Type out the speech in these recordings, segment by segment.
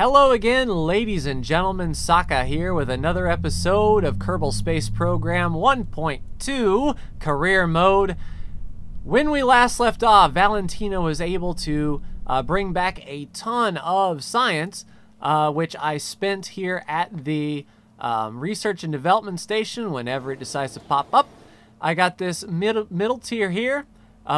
Hello again, ladies and gentlemen, Sokka here with another episode of Kerbal Space Program 1.2 Career Mode. When we last left off, Valentina was able to bring back a ton of science, which I spent here at the research and development station whenever it decides to pop up. I got this middle tier here.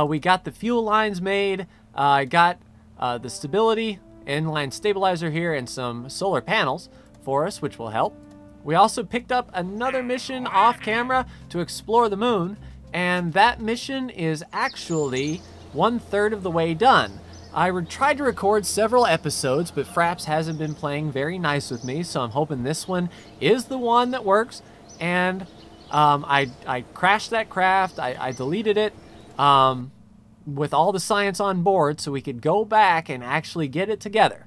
We got the fuel lines made. I got the stability inline stabilizer here and some solar panels for us, which will help. We also picked up another mission off camera to explore the moon, and that mission is actually 1/3 of the way done. I tried to record several episodes, but Fraps hasn't been playing very nice with me, so I'm hoping this one is the one that works. And I crashed that craft. I deleted it with all the science on board so we could go back and actually get it together.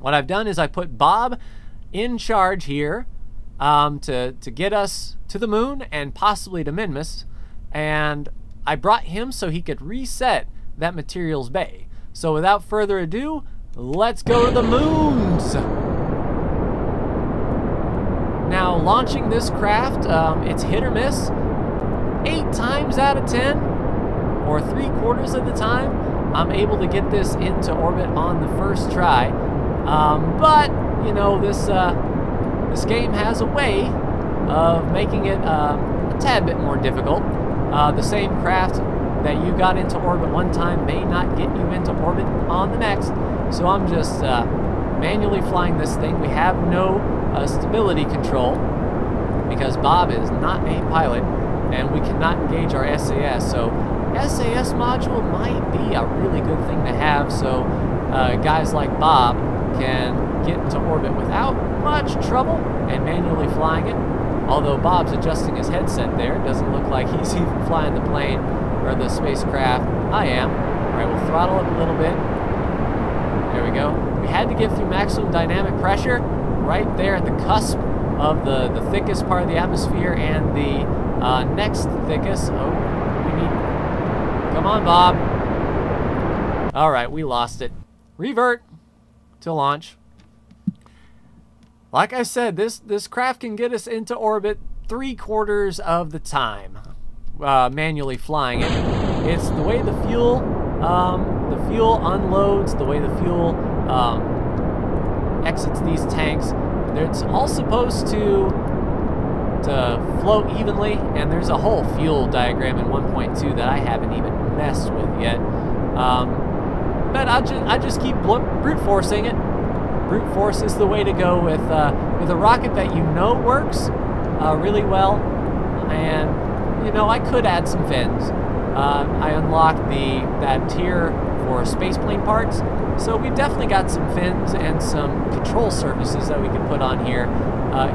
What I've done is I put Bob in charge here to get us to the moon and possibly to Minmus, and I brought him so he could reset that materials bay. So without further ado, let's go to the moons! Now, launching this craft, it's hit or miss. 8 times out of 10, or 3/4 of the time, I'm able to get this into orbit on the first try. But you know, this game has a way of making it a tad bit more difficult. The same craft that you got into orbit one time may not get you into orbit on the next. So I'm just manually flying this thing. We have no stability control because Bob is not a pilot, and we cannot engage our SAS. So SAS module might be a really good thing to have, so guys like Bob can get into orbit without much trouble and manually flying it. Although Bob's adjusting his headset there, it doesn't look like he's even flying the plane or the spacecraft. I am. Alright, we'll throttle up a little bit. There we go. We had to get through maximum dynamic pressure right there at the cusp of the thickest part of the atmosphere and the next thickest. Oh. Come on, Bob. All right, we lost it. Revert to launch. Like I said, this craft can get us into orbit 3/4 of the time, manually flying it. It's the way the fuel unloads, the way the fuel exits these tanks. It's all supposed to flow evenly, and there's a whole fuel diagram in 1.2 that I haven't even messed with yet, but I just keep brute forcing it. Brute force is the way to go with a rocket that you know works really well. And you know, I could add some fins. I unlocked that tier for space plane parts, so we've definitely got some fins and some control surfaces that we could put on here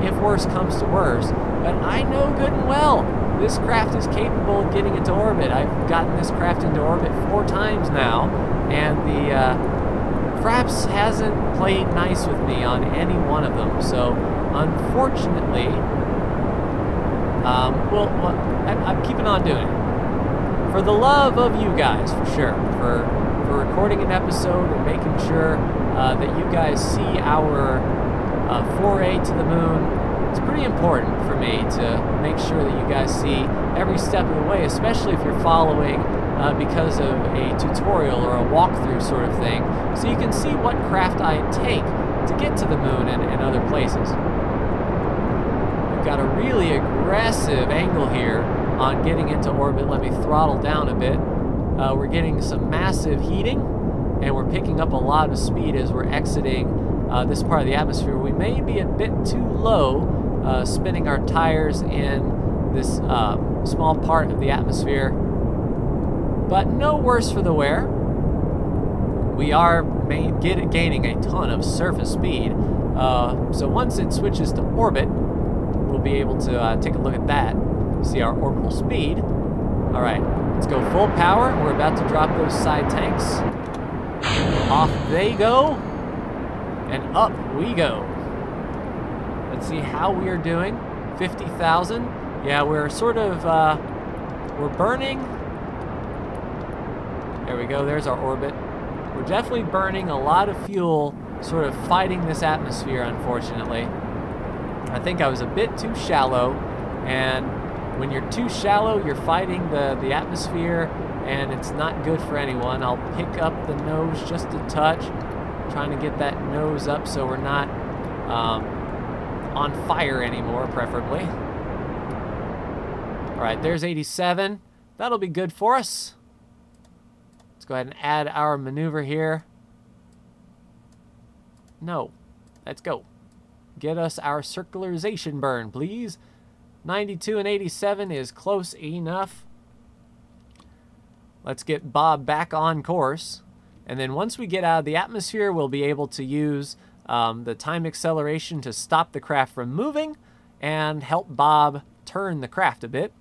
if worse comes to worse. But I know good and well this craft is capable of getting into orbit. I've gotten this craft into orbit 4 times now, and the Fraps hasn't played nice with me on any one of them. So unfortunately, I'm keeping on doing it for the love of you guys, for sure, for recording an episode and making sure that you guys see our foray to the moon. It's pretty important for me to make sure that you guys see every step of the way, especially if you're following because of a tutorial or a walkthrough sort of thing, so you can see what craft I take to get to the moon and other places. We've got a really aggressive angle here on getting into orbit. Let me throttle down a bit. We're getting some massive heating, and we're picking up a lot of speed as we're exiting this part of the atmosphere. We may be a bit too low, spinning our tires in this small part of the atmosphere, but no worse for the wear. We are gaining a ton of surface speed, so once it switches to orbit, we'll be able to take a look at that, see our orbital speed. All right, let's go full power. We're about to drop those side tanks. Off they go, and up we go. Let's see how we are doing. 50,000. Yeah, we're sort of, we're burning. There we go, there's our orbit. We're definitely burning a lot of fuel sort of fighting this atmosphere, unfortunately. I think I was a bit too shallow, and when you're too shallow, you're fighting the atmosphere, and it's not good for anyone. I'll pick up the nose just a touch, trying to get that nose up so we're not on fire anymore, preferably. All right, there's 87. That'll be good for us. Let's go ahead and add our maneuver here. No, let's go. Get us our circularization burn, please. 92 and 87 is close enough. Let's get Bob back on course. And then once we get out of the atmosphere, we'll be able to use the time acceleration to stop the craft from moving and help Bob turn the craft a bit.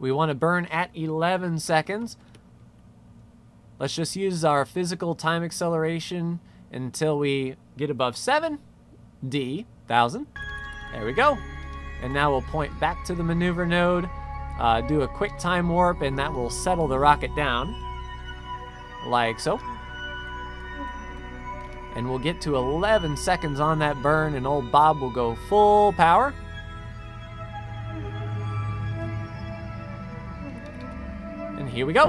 We want to burn at 11 seconds. Let's just use our physical time acceleration until we get above 7,000. There we go. And now we'll point back to the maneuver node, do a quick time warp, and that will settle the rocket down, like so. And we'll get to 11 seconds on that burn, and old Bob will go full power. And here we go.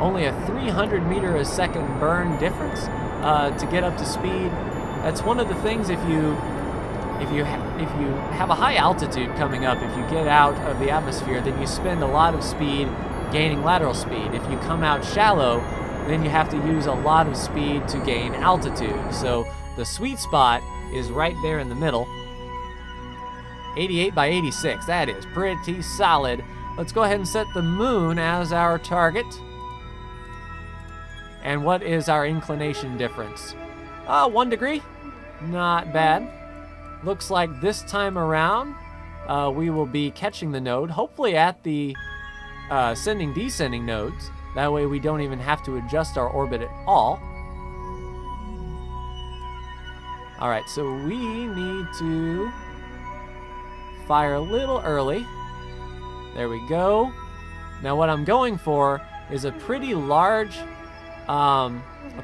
Only a 300 meter a second burn difference to get up to speed. That's one of the things if you have a high altitude coming up, if you get out of the atmosphere, then you spend a lot of speed gaining lateral speed. If you come out shallow, then you have to use a lot of speed to gain altitude. So the sweet spot is right there in the middle. 88 by 86, that is pretty solid. Let's go ahead and set the moon as our target. And what is our inclination difference? 1 degree, not bad. Looks like this time around, we will be catching the node, hopefully at the ascending, descending nodes. That way we don't even have to adjust our orbit at all. All right, so we need to fire a little early. There we go. Now what I'm going for is a pretty large, a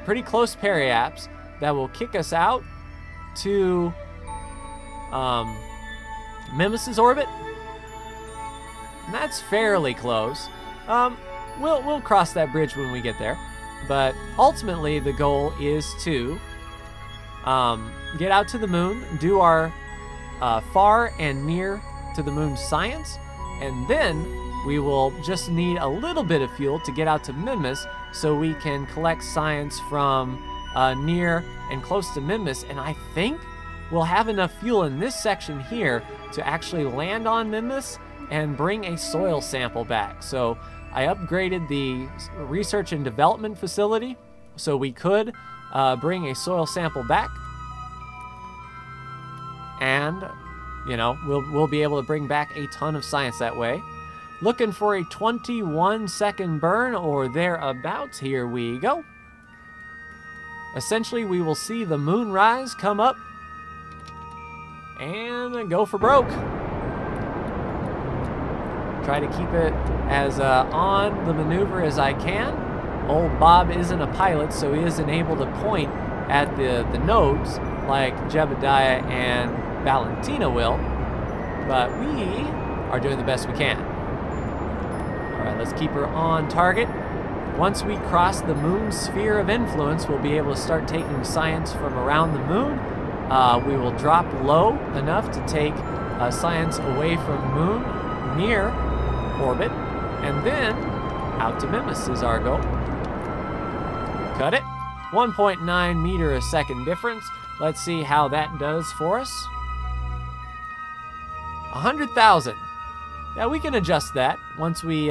pretty close periapse that will kick us out to Minmus's orbit. And that's fairly close. We'll cross that bridge when we get there. But ultimately, the goal is to get out to the moon, do our far and near to the moon science, and then we will just need a little bit of fuel to get out to Minmus so we can collect science from near and close to Minmus. And I think we'll have enough fuel in this section here to actually land on Minmus and bring a soil sample back. So I upgraded the research and development facility so we could bring a soil sample back. And, you know, we'll be able to bring back a ton of science that way. Looking for a 21-second burn or thereabouts. Here we go. Essentially, we will see the moonrise come up and go for broke. Try to keep it as on the maneuver as I can. Old Bob isn't a pilot, so he isn't able to point at the nodes like Jebediah and Valentina will, but we are doing the best we can. Alright, let's keep her on target. Once we cross the moon's sphere of influence, we'll be able to start taking science from around the moon. We will drop low enough to take science away from moon, near orbit, and then out to Minmus is our goal. Cut it. 1.9 meter a second difference. Let's see how that does for us. 100,000. Yeah, we can adjust that. Once we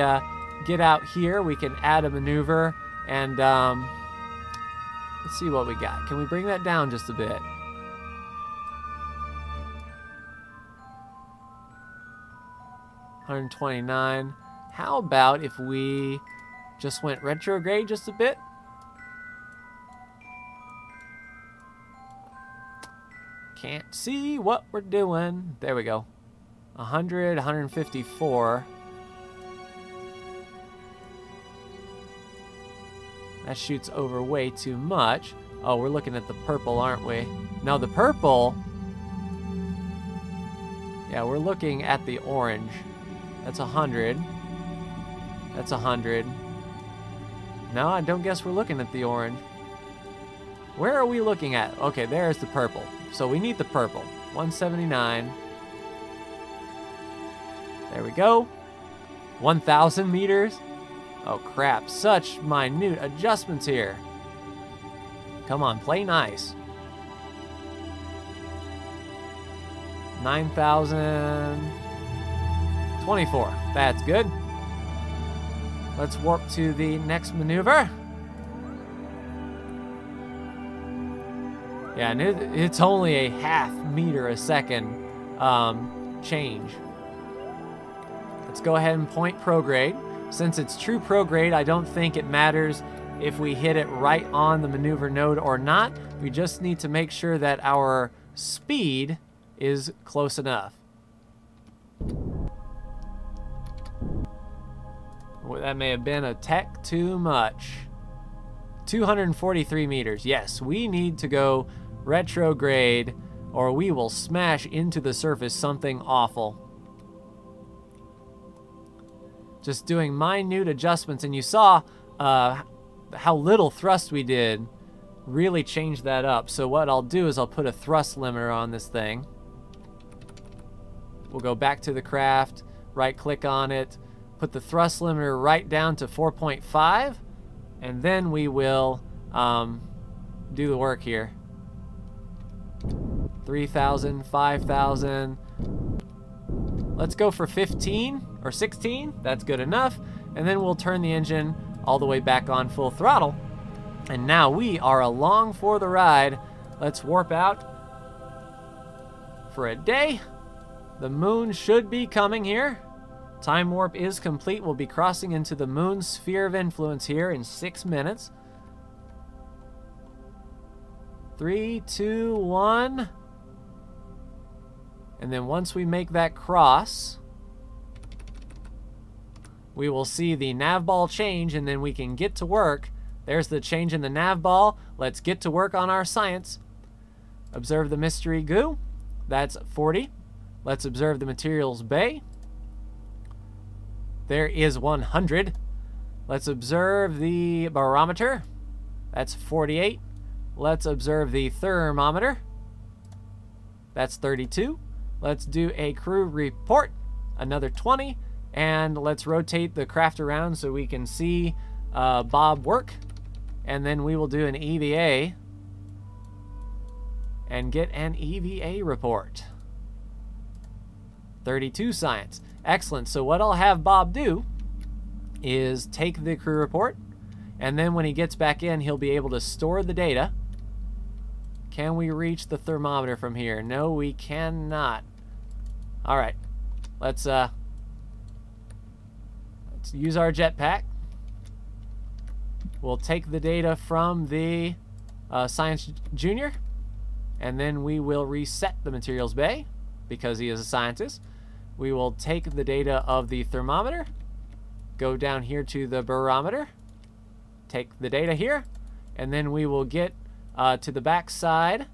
get out here, we can add a maneuver, and let's see what we got. Can we bring that down just a bit? $129. How about if we just went retrograde just a bit? Can't see what we're doing. There we go. 100, 154. That shoots over way too much. Oh, we're looking at the purple, aren't we? Now the purple... yeah, we're looking at the orange. That's 100. That's 100. No, I don't guess we're looking at the orange. Where are we looking at? Okay, there's the purple. So we need the purple. 179. There we go. 1,000 meters. Oh crap, such minute adjustments here. Come on, play nice. 9,024. That's good. Let's warp to the next maneuver. Yeah, and it's only a half meter a second change. Let's go ahead and point prograde. Since it's true prograde, I don't think it matters if we hit it right on the maneuver node or not. We just need to make sure that our speed is close enough. Well, that may have been a tech too much. 243 meters. Yes, we need to go retrograde or we will smash into the surface something awful. Just doing minute adjustments, and you saw how little thrust we did. Really changed that up. So what I'll do is I'll put a thrust limiter on this thing. We'll go back to the craft, right click on it, put the thrust limiter right down to 4.5, and then we will do the work here. 3,000, 5,000. Let's go for 15 or 16. That's good enough. And then we'll turn the engine all the way back on full throttle. And now we are along for the ride. Let's warp out for a day. The moon should be coming here. Time warp is complete. We'll be crossing into the moon's sphere of influence here in 6 minutes. 3, 2, 1. And then once we make that cross, we will see the nav ball change, and then we can get to work. There's the change in the nav ball. Let's get to work on our science. Observe the mystery goo. That's 40. Let's observe the materials bay. There is 100. Let's observe the barometer. That's 48. Let's observe the thermometer. That's 32. Let's do a crew report. Another 20. And let's rotate the craft around so we can see Bob work. And then we will do an EVA and get an EVA report. 32 science. Excellent. So what I'll have Bob do is take the crew report, and then when he gets back in, he'll be able to store the data. Can we reach the thermometer from here? No, we cannot. All right. Let's use our jetpack. We'll take the data from the Science Junior, and then we will reset the materials bay because he is a scientist. We will take the data of the thermometer, go down here to the barometer, take the data here, and then we will get to the back side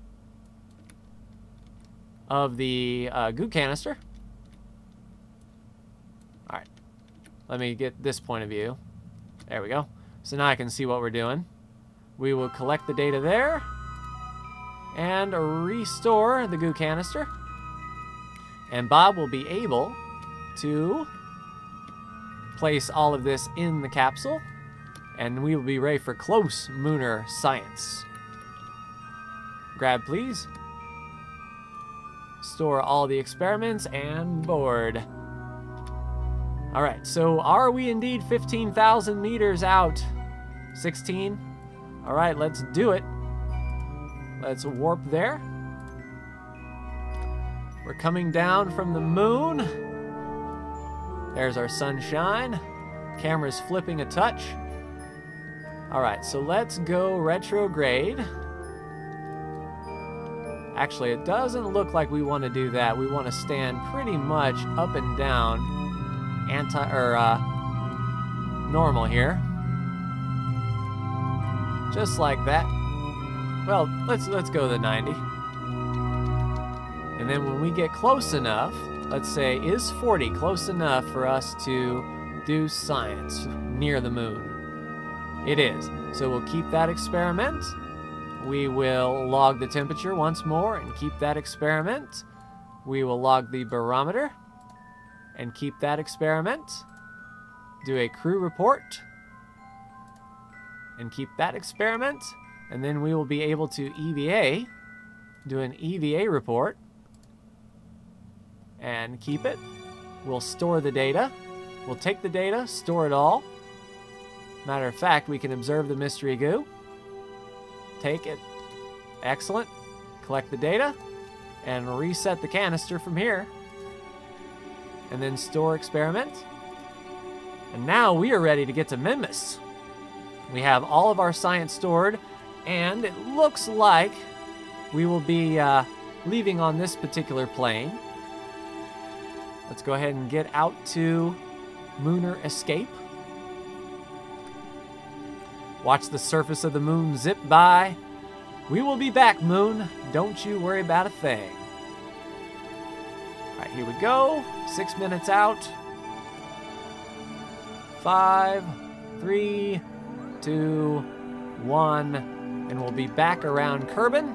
of the goo canister. All right, let me get this point of view. There we go. So now I can see what we're doing. We will collect the data there and restore the goo canister. And Bob will be able to place all of this in the capsule, and we will be ready for close lunar science. Grab, please. Store all the experiments and board. All right, so are we indeed 15,000 meters out? 16? All right, let's do it. Let's warp there. We're coming down from the moon. There's our sunshine. Camera's flipping a touch. All right, so let's go retrograde. Actually, it doesn't look like we want to do that. We want to stand pretty much up and down, normal here. Just like that. Well, let's go the 90. And then when we get close enough, let's say, is 40 close enough for us to do science near the moon? It is. So we'll keep that experiment. We will log the temperature once more and keep that experiment. We will log the barometer and keep that experiment. Do a crew report and keep that experiment. And then we will be able to EVA, do an EVA report and keep it. We'll store the data. We'll take the data, store it all. Matter of fact, we can observe the mystery goo. Take it. Excellent. Collect the data and reset the canister from here. And then store experiment. And now we are ready to get to Minmus. We have all of our science stored, and it looks like we will be leaving on this particular plane. Let's go ahead and get out to Lunar Escape. Watch the surface of the moon zip by. We will be back, Moon. Don't you worry about a thing. All right, here we go. 6 minutes out. 5, 3, 2, 1, and we'll be back around Kerbin.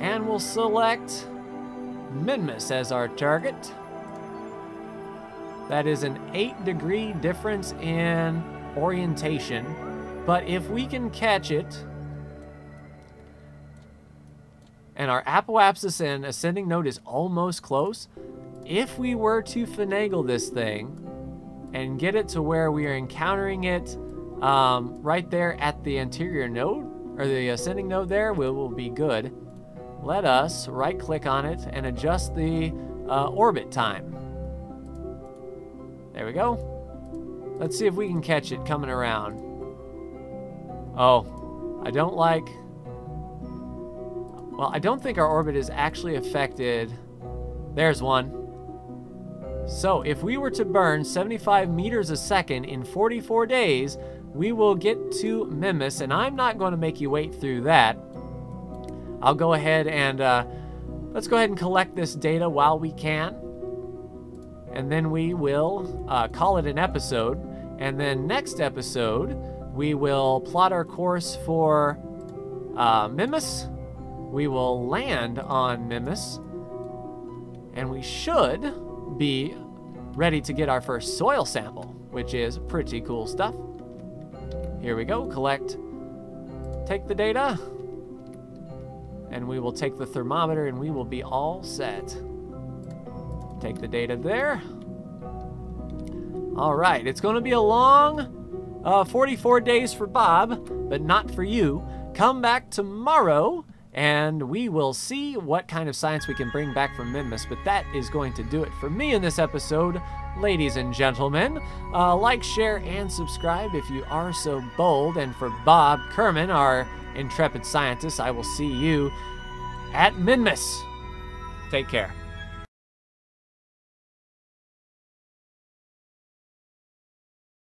And we'll select Minmus as our target. That is an 8-degree difference in orientation. But if we can catch it, and our apoapsis and ascending node is almost close, if we were to finagle this thing and get it to where we are encountering it right there at the anterior node, or the ascending node there, we will be good. Let us right-click on it and adjust the orbit time. There we go. Let's see if we can catch it coming around. Oh, I don't like... Well, I don't think our orbit is actually affected. There's one. So, if we were to burn 75 meters a second in 44 days, we will get to Minmus, and I'm not going to make you wait through that. I'll go ahead and... let's go ahead and collect this data while we can. And then we will call it an episode. And then next episode... we will plot our course for Minmus. We will land on Minmus. And we should be ready to get our first soil sample, which is pretty cool stuff. Here we go. Collect. Take the data. And we will take the thermometer and we will be all set. Take the data there. All right. It's going to be a long... 44 days for Bob, but not for you. Come back tomorrow, and we will see what kind of science we can bring back from Minmus. But that is going to do it for me in this episode, ladies and gentlemen. Like, share, and subscribe if you are so bold. And for Bob Kerman, our intrepid scientist, I will see you at Minmus. Take care.